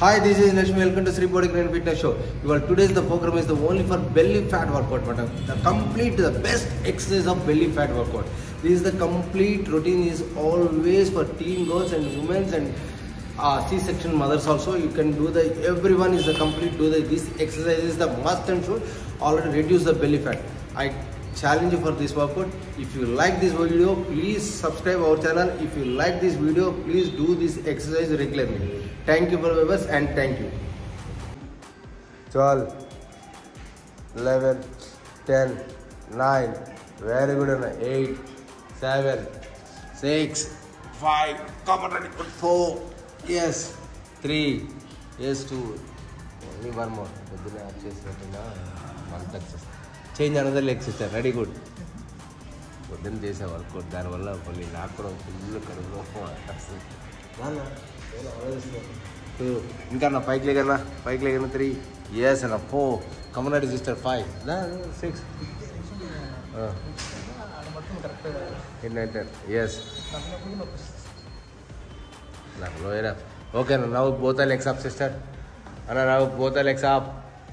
Hi, this is Nashmi. Welcome to Sri Body Granite Fitness Show. Well, today's the program is the only for belly fat workout, but the complete the best exercise of belly fat workout. This is the complete routine is always for teen girls and women and C-section mothers also. You can do the everyone is the complete do the this exercise is the must and should already reduce the belly fat. I challenge you for this workout. If you like this video, please subscribe our channel. If you like this video, please do this exercise regularly. Thank you for viewers and thank you. 12, 11, 10, 9, very good, 8, 7, 6, 5, come on, ready, 4, yes, 3, yes, 2, only one more. Change another leg, sister, very good. Then this workout, that will look. Two. Incarna 5 leg 3. Yes, and a 4. Come on, register 5. 6. 8, 9, 10. Yes. Okay, now both the legs up, sister. And now both the legs up.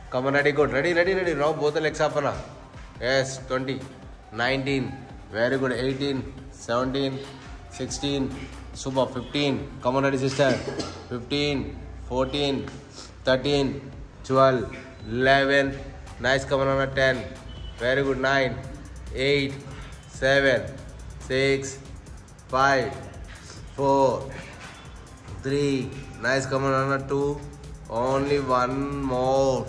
Come on, ready, good. Ready. Now both the legs up. Yes, 20, 19. Very good. 18, 17, 16. Super, 15, come on ready sister, 15, 14, 13, 12, 11, nice come on 10, very good, 9, 8, 7, 6, 5, 4, 3, nice come on 2, only one more,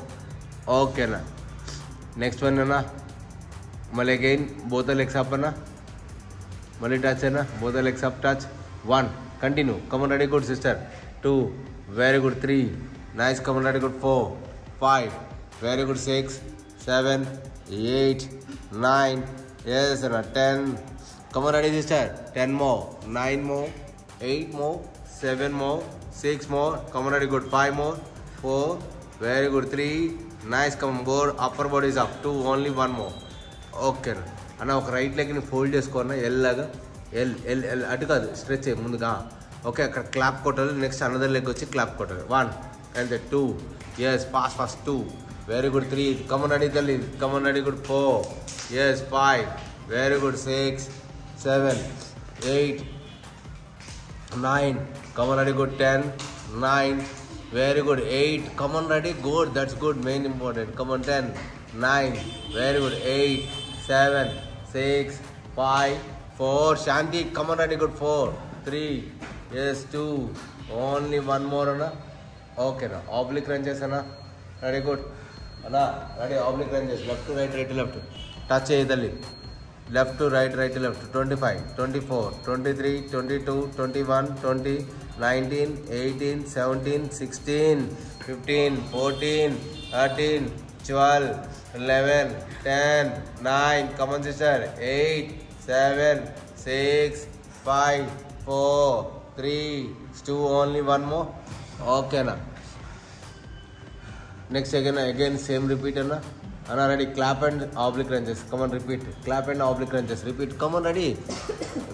okay na, next one na, Malay again, both the legs up na, Malay touch na, both the legs up touch, 1, continue, come on ready good sister, 2, very good, 3, nice come on ready good, 4, 5, very good, 6, 7, 8, 9, yes and a 10, come on ready sister, 10 more, 9 more, 8 more, 7 more, 6 more, come on ready good, 5 more, 4, very good, 3, nice come on go, upper body is up, 2, only 1 more, okay, and now right leg in fold just corner, L laga. L atukadu stretch munduga okay akkada clap kottaru next another leg vachi clap kottaru 1 and the 2 yes fast 2 very good 3 come on ready dalli come on ready good 4 yes 5 very good 6 7 8 9 come on ready good 10 9 very good 8 come on ready good that's good main important come on 10 9 very good 8 7 6 5 4, Shanti, come on, ready, good, 4, 3, yes, 2, only one more, na? Okay, na, oblique ranges, na, ready, good, na, ready, oblique ranges, left to left, touch idalli, left to left, 25, 24, 23, 22, 21, 20, 19, 18, 17, 16, 15, 14, 13, 12, 11, 10, 9, come on, sister, 8, 7, 6, 5, 4, 3, 2, only one more. Okay, na. Next again same repeat, na. Ana ready, clap and oblique lunges. Come on, repeat. Clap and oblique lunges. Repeat. Come on, ready.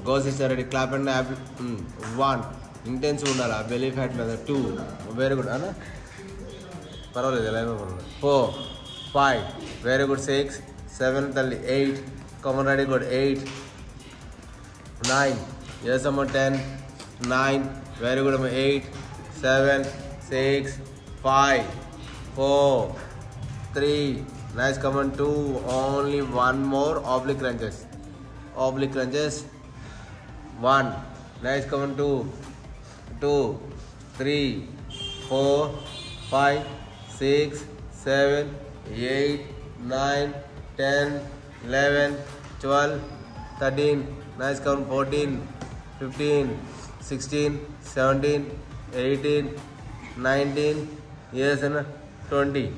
Go sister, ready. Clap and oblique. 1. Intense undala. Belly fat mother. 2. Very good, Ana. Parole 4. 5. Very good. 6. 7. 8. Come on, ready, good. 8. 9, yes, I'm on 10, 9, very good, I'm 8, 7, 6, 5, 4, 3, nice, come on, 2, only one more, oblique lunges, 1, nice, come on, 2, 3, 4, 5, 6, 7, 8, 9, 10, 11, 12, 13, nice count 14, 15, 16, 17, 18, 19, yes and 20.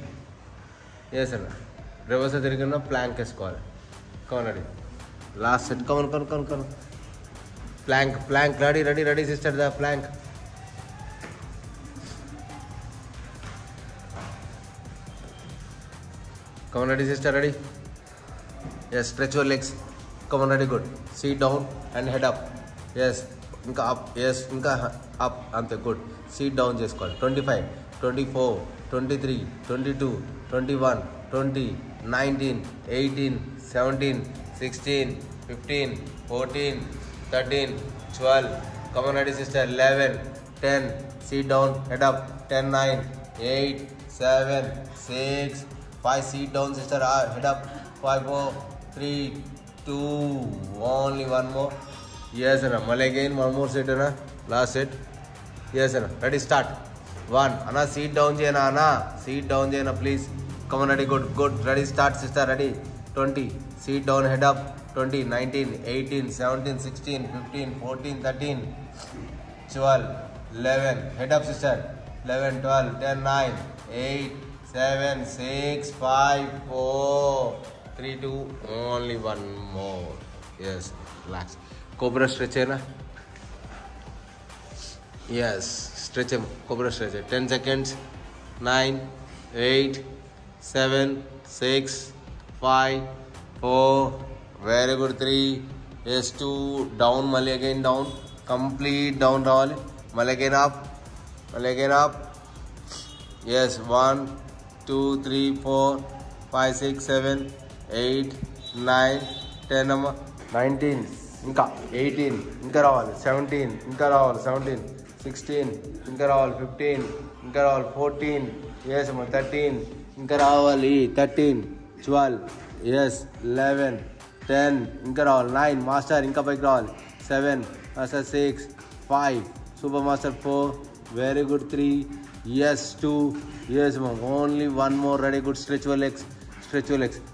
Yes and reverse the plank is called. Come on, ready. Last set, come on. Plank, ready, sister, the plank. Come on, ready, sister, ready. Yes, stretch your legs. Come on, ready, good. Sit down and head up. Yes, inka up. Yes, inka up. Ante good. Sit down, just call. 25. 24, 23, 22, 21, 20, 19, 18, 17, 16, 15, 14, 13, 12, commonality sister 11, 10, sit down, head up, 10, 9, 8, 7, 6, 5, sit down sister, head up, 5, 4, 3, 2, only one more. Yes, and again one more set, na. Last set. Yes, and ready, start. One, Anna, sit down, Jana, Anna, sit down, Jana, please. Come on, ready, good, good, ready, start, sister, ready. 20, sit down, head up. 20, 19, 18, 17, 16, 15, 14, 13, 12, 11, head up, sister. 11, 12, 10, 9, 8, 7, 6, 5, 4, 3, 2, only one more. Yes, relax. Cobra stretch, na? Yes, stretch him. Cobra stretch. 10 seconds. 9, 8, 7, 6, 5, 4. Very good. 3. Yes, 2. Down. Mali again down. Complete down. Mali again up. Mali again up. Yes. 1, 2, 3, 4, 5, 6, 7, 8, 9, 10. 19. Inka. 18. Inka all. 17. Inka all. 17. 16, inka raval, 15, inka raval, 14, yes, 13, inka raval, 13, 12, yes, 11, 10, inka raval, 9, master, inka paik raval, 7, master, 6, 5, super master, 4, very good, 3, yes, 2, yes, only one more, ready, good, stretch your legs,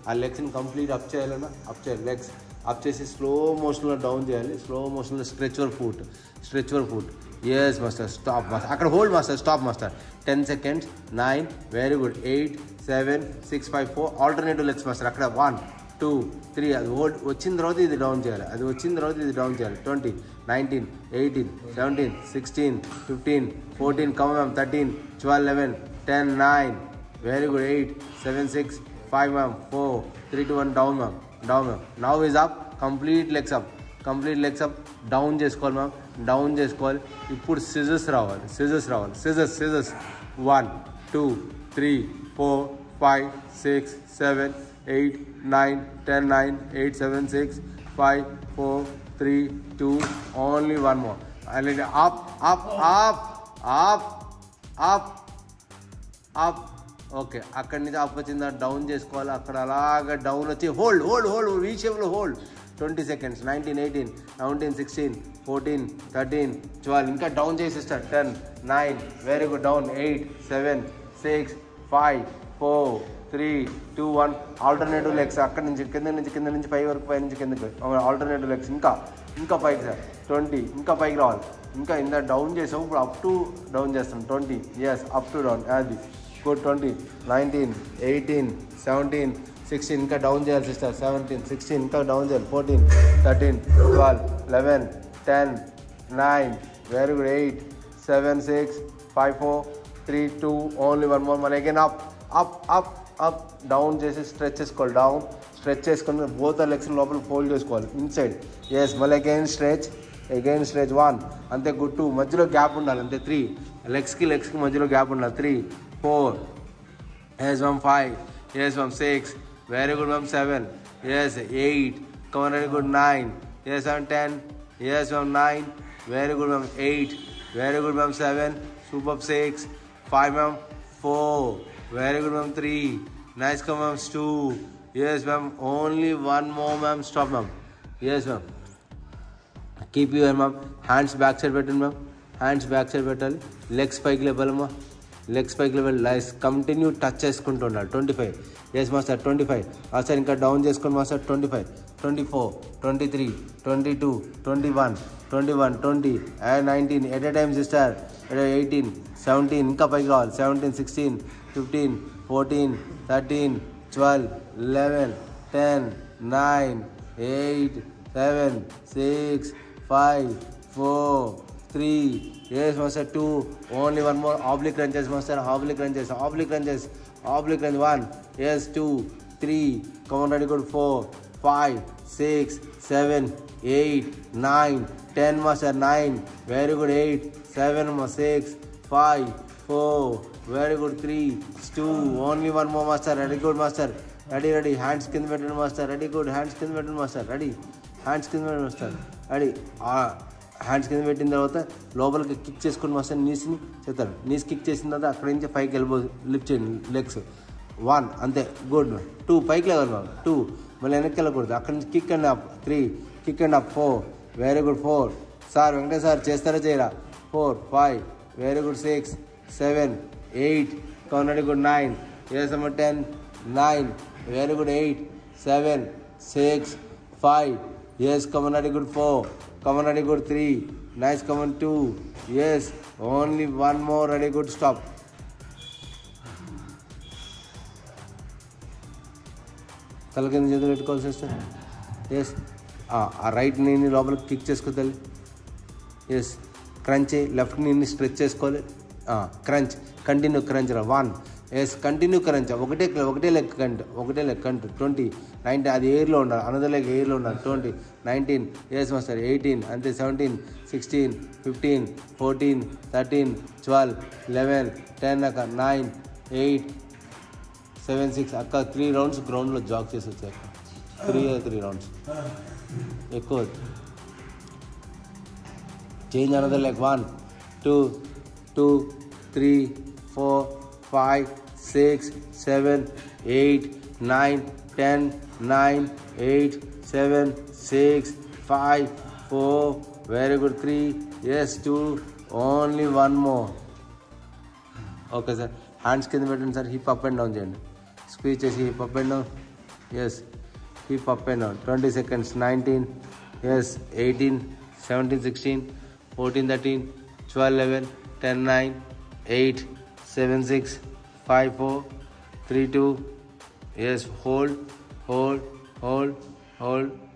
our legs in complete up chair, legs, up chair, slow motion, down, slow motion, stretch your foot, yes, master. Stop, master. I can hold, master. Stop, master. 10 seconds. 9. Very good. 8, 7, 6, 5, 4. Alternative legs, master. Akada 1, 2, 3. Hold. Vachindrodi down jail. Vachindrodi down jail. 20, 19, 18, 17, 16, 15, 14. Come on, ma'am. 13, 12, 11, 10, 9. Very good. 8, 7, 6, 5, ma'am. 4, 3, 2, 1. Down, ma'am. Down, ma'am. Now is up. Complete legs up. Complete legs up. Down just call, ma'am. Down just call. You put scissors round. Scissors round. Scissors, scissors. 1, 2, 3, 4, 5, 6, 7, 8, 9, 10, 9, 8, 7, 6, 5, 4, 3, 2. Only one more. And then up, up, up, up, up, up. Okay. Akkad up vachinda down just call. Akkad alaga down vachi. Hold, hold, hold. Reach able hold. 20 seconds, 19, 18, 19, 16, 14, 13, 12. Inka down, Jay sister. 10, 9, very good. Down, 8, 7, 6, 5, 4, 3, 2, 1. Alternative legs. Alternative legs. Inka pike, sir. 20, inka pike roll. Inka in the down, Jay, so up to down, Jay, 20. Yes, up to down. Adi. Good, 20, 19, 18, 17. 16 ka down jail sister, 17, 16 ka down jail, 14, 13, 12, 11, 10, 9, very good, 8, 7, 6, 5, 4, 3, 2, only one more, man, again up, up, up, up, down jail, stretches call, down, stretches call, both the legs in local fold is call, inside, yes, man, again stretch, 1, and the good 2, major gap on the 3, legs ki major gap on the 3, 4, yes, 1, 5, yes, 1, 6, very good, ma'am. 7. Yes, 8. Come on, very good. 9. Yes, ma'am. 10. Yes, ma'am. 9. Very good, ma'am. 8. Very good, ma'am. 7. Superb. 6. 5, ma'am. 4. Very good, ma'am. 3. Nice, come, ma'am. 2. Yes, ma'am. Only one more, ma'am. Stop, ma'am. Yes, ma'am. Keep your, ma'am. Hands backside button, ma'am. Hands backside button. Legs spike level, ma'am. Leg spike level lies. Continue touches control. 25. Yes, master. 25. Master inka down just master. 25. 24. 23. 22. 21. 21. 20. And 19. At a time, sister. 18. 17. Inka pike roll. 17. 16. 15. 14. 13. 12. 11. 10. 9. 8. 7. 6. 5. 4. 3. Yes, master. 2. Only one more. Oblique crunches, master. Oblique crunches. Oblique crunches. Oblique crunch. 1. Yes, 2. 3. Come on, ready, good. 4. 5. 6. 7. 8. 9. 10, master. 9. Very good. 8. 7, 6. 5. 4. Very good. 3, 2, only one more, master. Very good, master. Ready, ready. Hands kin button, master. Ready, good. Hands kin button, master. Ready. Hands kin button, master. Ready. Hands kin button the water. Global kick chest kun master. Knees ni. Chetar. Knees kick chest na da. Akadinche pike elbow lift chain legs. 1 ante good. 2 pike level. 2. Malayanak kala good. Akadinche kick and up. 3. Kick and up. 4. Very good. 4. Sir, Venkatesh sir, chestara cheyra. 4, 5. Very good. 6, 7, 8. Very good. 9. Yes, number 10. 9. Very good. 8, 7, 6, 5. Yes, commonly good. 4. Commonly good. 3. Nice common. 2. Yes. Only one more. Very good. Stop. Talking the other call sister. Yes. Right knee ni local kick chest ko tali. Yes. Crunch. Left knee ni stretches ko tali. Crunch. Continue crunch. 1. Yes, continue crunch. One leg crunch. 20. 90. That air low. Another leg air low. 20. 19. Yes, master. 18. And then 17. 16. 15. 14. 13. 12. 11. 10. 9. 8. 7. 6. Akka 3 rounds ground lo jog chesu. 3 rounds. Echo. Change another leg. 1, 2, 3, 4, 5, 6, 7, 8, 9, 10, 9, 8, 7, 6, 5, 4. Very good. 3. Yes, 2. Only one more. Okay, sir. Hands can button, sir. Hip up and down. Squeeze hip up and down. Yes. Hip up and down. 20 seconds. 19. Yes. 18. 17. 16. 14. 13. 12. 11. 10. 9. 8. 7, 6, 5, 4, 3, 2, yes, hold, hold, hold, hold.